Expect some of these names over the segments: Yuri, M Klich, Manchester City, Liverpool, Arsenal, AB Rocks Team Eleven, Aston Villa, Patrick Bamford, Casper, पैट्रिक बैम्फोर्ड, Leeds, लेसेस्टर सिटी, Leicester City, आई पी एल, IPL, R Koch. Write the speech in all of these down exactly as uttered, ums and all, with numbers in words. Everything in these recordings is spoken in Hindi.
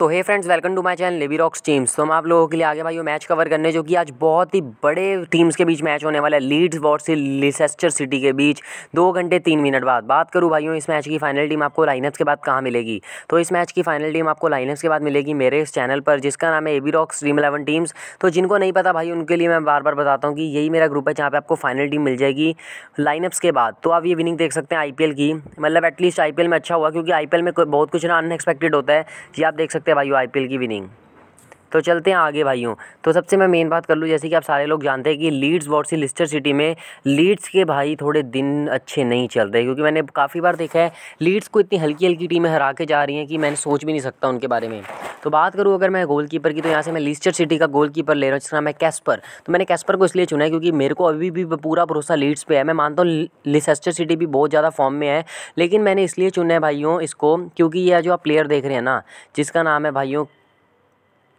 तो hey friends, welcome to my channel AB rocks teams. तो हम आप लोगों के लिए आगे भाई वो मैच कवर करने जो कि आज बहुत ही बड़े टीम्स के बीच मैच होने वाला है, लीड्स वर्सेस लेसेस्टर सिटी के बीच दो घंटे तीन मिनट बाद। बात करूँ भाइयों इस मैच की फाइनल टीम आपको लाइनअप्स के बाद कहाँ मिलेगी, तो इस मैच की फाइनल टीम आपको लाइनअप्स के बाद मिलेगी मेरे इस चैनल पर जिसका नाम है AB rocks team eleven teams. तो जिनको नहीं पता भाई उनके लिए मैं बार बार बताता हूँ कि यही मेरा ग्रुप है जहाँ पर आपको फाइनल टीम मिल जाएगी लाइनअप्स के बाद। तो आप ये विनिंग देख सकते हैं आई पी एल की, मतलब एटलीस्ट आई पी एल में अच्छा हुआ क्योंकि आई पी एल में बहुत कुछ ना अनएक्सपेक्टेड होता है, ये आप देख भाइयों आईपीएल की विनिंग। तो चलते हैं आगे भाइयों। तो सबसे मैं मेन बात कर लूँ, जैसे कि आप सारे लोग जानते हैं कि लीड्स वर्सेस लेस्टर सिटी में लीड्स के भाई थोड़े दिन अच्छे नहीं चल रहे, क्योंकि मैंने काफ़ी बार देखा है लीड्स को इतनी हल्की हल्की टीमें हरा के जा रही हैं कि मैंने सोच भी नहीं सकता उनके बारे में। तो बात करूँ अगर मैं गोलकीपर की, तो यहाँ से मैं लेस्टर सिटी का गोलकीपर ले रहा हूँ जिसका नाम है कैस्पर। तो मैंने कैस्पर को इसलिए चुना है क्योंकि मेरे को अभी भी पूरा भरोसा लीड्स पे है। मैं मानता हूँ लेस्टर सिटी भी बहुत ज़्यादा फॉर्म में है, लेकिन मैंने इसलिए चुना है भाइयों इसको क्योंकि यह जो आप प्लेयर देख रहे हैं ना जिसका नाम है भाइयों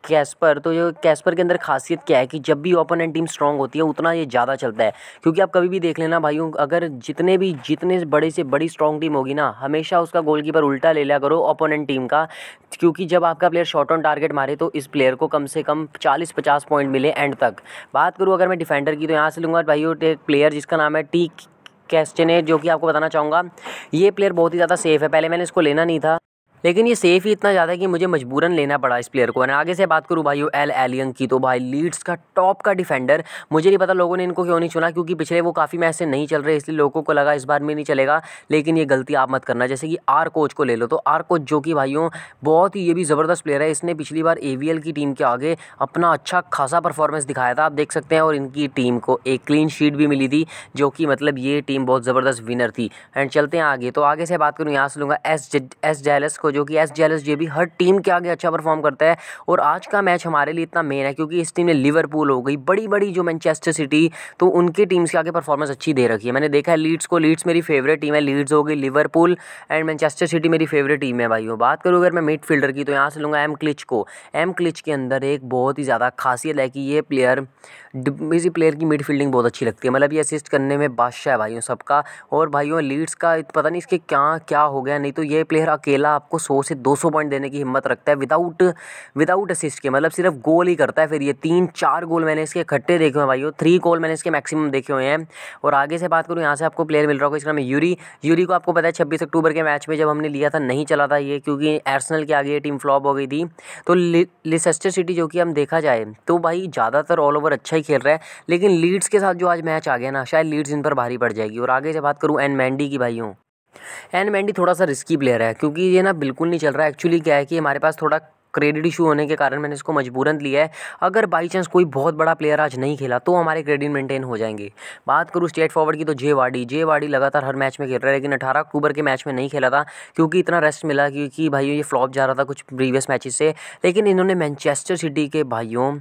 कैस्पर, तो ये कैस्पर के अंदर खासियत क्या है कि जब भी ओपोनेंट टीम स्ट्रांग होती है उतना ये ज़्यादा चलता है। क्योंकि आप कभी भी देख लेना भाइयों, अगर जितने भी जितने बड़े से बड़ी स्ट्रांग टीम होगी ना, हमेशा उसका गोलकीपर उल्टा ले लिया करो ओपोनेंट टीम का, क्योंकि जब आपका प्लेयर शॉट ऑन टारगेट मारे तो इस प्लेयर को कम से कम चालीस पचास पॉइंट मिले एंड तक। बात करूँ अगर मैं डिफेंडर की, तो यहाँ से लूँगा भाइयों एक प्लेयर जिसका नाम है टी कैस्टेने, जो कि आपको बताना चाहूँगा ये प्लेयर बहुत ही ज़्यादा सेफ़ है। पहले मैंने इसको लेना नहीं था, लेकिन ये सेफ ही इतना ज़्यादा है कि मुझे मजबूरन लेना पड़ा इस प्लेयर को। मैंने आगे से बात करूँ भाई एल एलियंकी की, तो भाई लीड्स का टॉप का डिफेंडर, मुझे नहीं पता लोगों ने इनको क्यों नहीं चुना क्योंकि पिछले वो काफ़ी मैच से नहीं चल रहे, इसलिए लोगों को लगा इस बार में नहीं चलेगा, लेकिन ये गलती आप मत करना। जैसे कि आर कोच को ले लो, तो आर कोच जो कि भाइयों बहुत ही ये भी ज़बरदस्त प्लेयर है, इसने पिछली बार ए वी एल की टीम के आगे अपना अच्छा खासा परफॉर्मेंस दिखाया था आप देख सकते हैं, और इनकी टीम को एक क्लीन शीट भी मिली थी जो कि मतलब ये टीम बहुत ज़बरदस्त विनर थी। एंड चलते हैं आगे। तो आगे से बात करूँ यहाँ से लूँगा एस एस जेल्स, जो कि एस जेल्स ये भी हर टीम के आगे अच्छा परफॉर्म करता है, और आज का मैच हमारे लिए इतना मेन है क्योंकि इस टीम में लिवरपूल हो गई, बड़ी बड़ी जो मैनचेस्टर सिटी, तो उनके टीम्स के आगे परफॉर्मेंस अच्छी दे रखी है। मैंने देखा है लीड्स को, लीड्स मेरी फेवरेट टीम है, लीड्स हो गई, लिवरपूल एंड मैनचेस्टर सिटी मेरी फेवरेट टीम है भाइयों। बात करूँ अगर मैं मिडफील्डर की, तो यहाँ से लूँगा एम क्लिच को। एम क्लिच के अंदर एक बहुत ही ज़्यादा खासियत है कि ये प्लेयर इसी प्लेयर की मिडफील्डिंग बहुत अच्छी लगती है, मतलब ये असिस्ट करने में बादशाह है भाइयों सबका। और भाइयों लीड्स का पता नहीं इसके क्या क्या हो गया, नहीं तो ये प्लेयर अकेला आपको सौ से दो सौ पॉइंट देने की हिम्मत रखता है विदाउट विदाउट असिस्ट के, मतलब सिर्फ गोल ही करता है। फिर ये तीन चार गोल मैंने इसके इकट्ठे देखे हुए हैं भाइयों, थ्री गोल मैंने इसके मैक्सिमम देखे हुए हैं। और आगे से बात करूँ यहाँ से आपको प्लेयर मिल रहा होगा इसका नाम है यूरी। यूरी को आपको पता है छब्बीस अक्टूबर के मैच में जब हमने लिया था नहीं चला था ये, क्योंकि आर्सेनल के आगे ये टीम फ्लॉप हो गई थी। तो लेसेस्टर सिटी जो कि हम देखा जाए तो भाई ज़्यादातर ऑल ओवर अच्छा ही खेल रहा है, लेकिन लीड्स के साथ जो आज मैच आ गया ना, शायद लीड्स इन पर भारी पड़ जाएगी। और आगे से बात करूँ एन मेंडी की भाइयों, एन मेंडी थोड़ा सा रिस्की प्लेयर है क्योंकि ये ना बिल्कुल नहीं चल रहा है। एक्चुअली क्या है कि हमारे पास थोड़ा क्रेडिट इशू होने के कारण मैंने इसको मजबूरन लिया है, अगर बाई चांस कोई बहुत बड़ा प्लेयर आज नहीं खेला तो हमारे क्रेडिट मेंटेन हो जाएंगे। बात करूँ स्ट्रेट फॉरवर्ड की, तो जे वाडी जे वाडी लगातार हर मैच में खेल रहा है, लेकिन अठारह अक्टूबर के मैच में नहीं खेला था क्योंकि इतना रेस्ट मिला, क्योंकि भाइयों ये फ्लॉप जा रहा था कुछ प्रीवियस मैचेस से। लेकिन इन्होंने मैनचेस्टर सिटी के भाइयों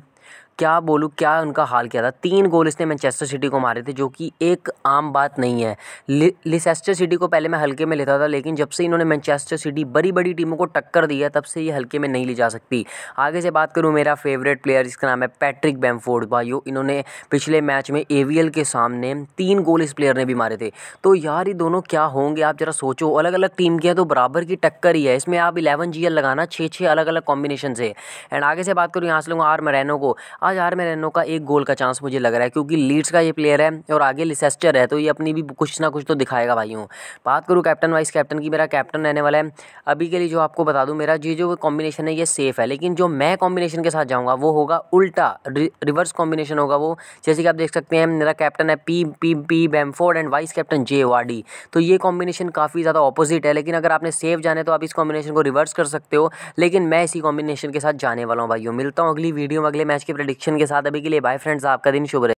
क्या बोलूँ क्या उनका हाल क्या था, तीन गोल इसने मैनचेस्टर सिटी को मारे थे जो कि एक आम बात नहीं है। लेसेस्टर सिटी को पहले मैं हल्के में लेता था, लेकिन जब से इन्होंने मैनचेस्टर सिटी बड़ी बड़ी टीमों को टक्कर दी है तब से ये हल्के में नहीं ली जा सकती। आगे से बात करूँ मेरा फेवरेट प्लेयर जिसका नाम है पैट्रिक बैम्फोर्ड। भाइयों इन्होंने पिछले मैच में एवीएल के सामने तीन गोल इस प्लेयर ने भी मारे थे, तो यार ये दोनों क्या होंगे आप ज़रा सोचो, अलग अलग टीम के हैं तो बराबर की टक्कर ही है, इसमें आप इलेवन जी एल लगाना छः छः अलग अलग कॉम्बिनेशन से। एंड आगे से बात करूँ यहाँ से लूँगा आर मोरेनो को। आज आर मोरेनो का एक गोल का चांस मुझे लग रहा है क्योंकि लीड्स का ये प्लेयर है और आगे लेसेस्टर है, तो ये अपनी भी कुछ ना कुछ तो दिखाएगा भाइयों। बात करूँ कैप्टन वाइस कैप्टन की, मेरा कैप्टन रहने वाला है अभी के लिए जो आपको बता दूं, मेरा ये जो कॉम्बिनेशन है ये सेफ़ है, लेकिन जो मैं कॉम्बिनेशन के साथ जाऊँगा वो होगा उल्टा रि, रिवर्स कॉम्बिनेशन होगा वो। जैसे कि आप देख सकते हैं मेरा कैप्टन है P P P Bamford and vice captain J Vardy, तो ये कॉम्बिनेशन काफ़ी ज़्यादा ऑपोजिट है, लेकिन अगर आपने सेफ जाने तो आप इस कॉम्बिनेशन को रिवर्स कर सकते हो, लेकिन मैं इसी कॉम्बिनेशन के साथ जाने वाला हूँ भाइयों। मिलता हूँ अगली वीडियो में अगले मैच के प्रेडिक्शन के साथ, अभी के लिए बाय फ्रेंड्स, आपका दिन शुभ रहे।